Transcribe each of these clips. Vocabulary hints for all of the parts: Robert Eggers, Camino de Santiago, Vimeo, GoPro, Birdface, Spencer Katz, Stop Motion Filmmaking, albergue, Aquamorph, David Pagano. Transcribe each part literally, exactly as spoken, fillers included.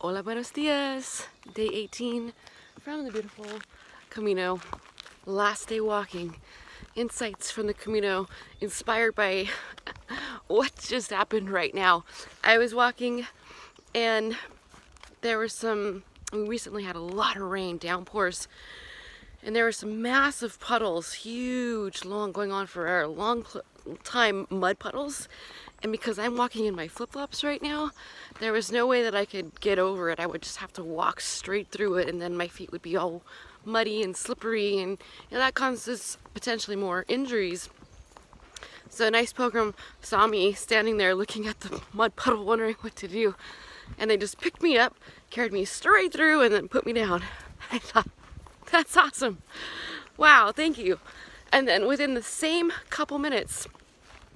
Hola, buenos dias! Day eighteen from the beautiful Camino. Last day walking. Insights from the Camino inspired by what just happened right now. I was walking and there was some, we recently had a lot of rain, downpours, and there were some massive puddles, huge, long, going on for a long time, mud puddles. And because I'm walking in my flip-flops right now, there was no way that I could get over it. I would just have to walk straight through it, and then my feet would be all muddy and slippery, and you know, that causes potentially more injuries. So a nice pilgrim saw me standing there looking at the mud puddle, wondering what to do. And they just picked me up, carried me straight through, and then put me down. I thought, that's awesome. Wow, thank you. And then within the same couple minutes,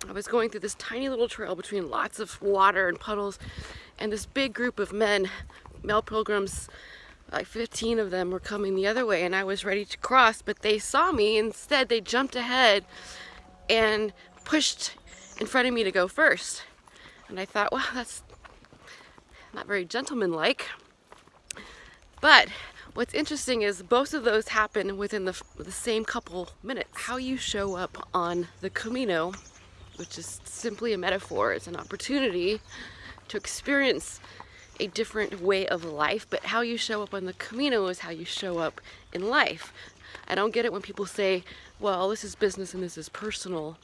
I was going through this tiny little trail between lots of water and puddles, and this big group of men, male pilgrims, like fifteen of them, were coming the other way, and I was ready to cross, but they saw me. Instead, they jumped ahead and pushed in front of me to go first. And I thought, wow, that's not very gentlemanlike. But what's interesting is both of those happened within the, the same couple minutes. How you show up on the Camino, which is simply a metaphor, it's an opportunity to experience a different way of life, but how you show up on the Camino is how you show up in life. I don't get it when people say, well, this is business and this is personal.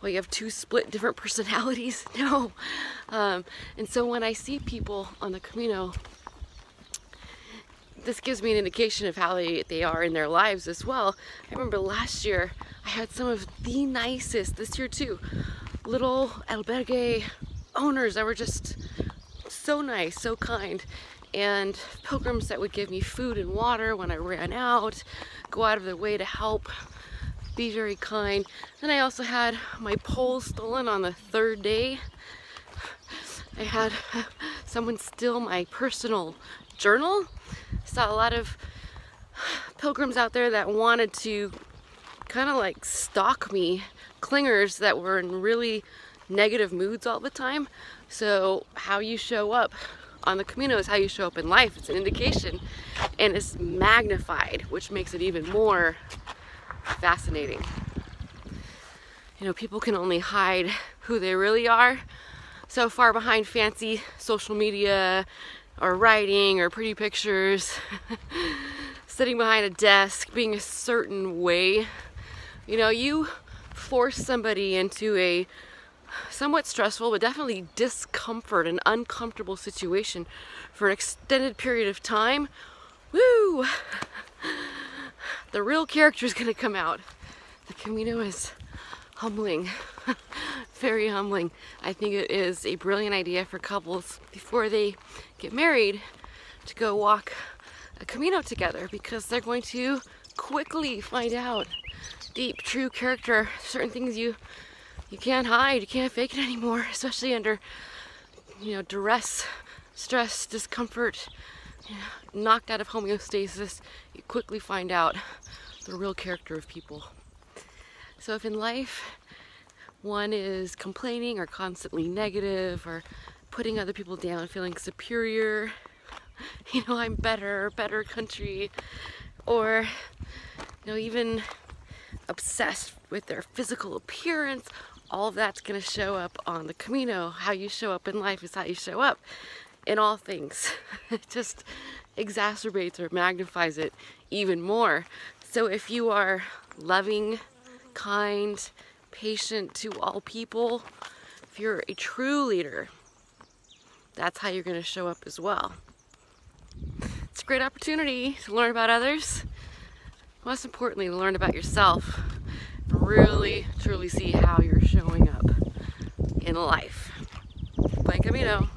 Well, you have two split different personalities? No. Um, and so when I see people on the Camino, this gives me an indication of how they, they are in their lives as well. I remember last year I had some of the nicest, this year too, little albergue owners that were just so nice, so kind, and pilgrims that would give me food and water when I ran out, go out of their way to help, be very kind. Then I also had my pole stolen on the third day. I had someone steal my personal journal. Saw a lot of pilgrims out there that wanted to kind of like stalk me, clingers that were in really negative moods all the time. So how you show up on the Camino is how you show up in life. It's an indication, and it's magnified, which makes it even more fascinating. You know, people can only hide who they really are so far behind fancy social media or writing or pretty pictures, sitting behind a desk, being a certain way. You know, you force somebody into a somewhat stressful but definitely discomfort and uncomfortable situation for an extended period of time, woo! The real character is gonna come out. The Camino is humbling. Very humbling. I think it is a brilliant idea for couples before they get married to go walk a Camino together, because they're going to quickly find out deep, true character. Certain things you you can't hide, you can't fake it anymore, especially under, you know, duress, stress, discomfort, you know, knocked out of homeostasis. You quickly find out the real character of people. So if in life one is complaining or constantly negative or putting other people down, feeling superior, you know, I'm better, better country, or, you know, even obsessed with their physical appearance, all of that's going to show up on the Camino. How you show up in life is how you show up in all things. It just exacerbates or magnifies it even more. So if you are loving, kind, patient to all people, if you're a true leader, that's how you're going to show up as well. It's a great opportunity to learn about others, most importantly to learn about yourself, and really truly see how you're showing up in life. Buen Camino.